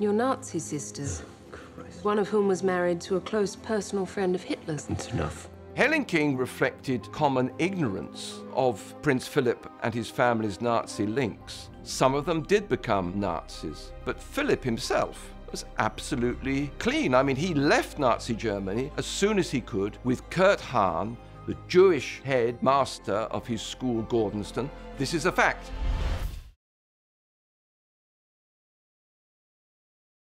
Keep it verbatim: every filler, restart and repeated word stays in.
Your Nazi sisters, oh, one of whom was married to a close personal friend of Hitler's. It's enough. Helen King reflected common ignorance of Prince Philip and his family's Nazi links. Some of them did become Nazis, but Philip himself was absolutely clean. I mean, he left Nazi Germany as soon as he could with Kurt Hahn, the Jewish headmaster of his school, Gordonstoun. This is a fact.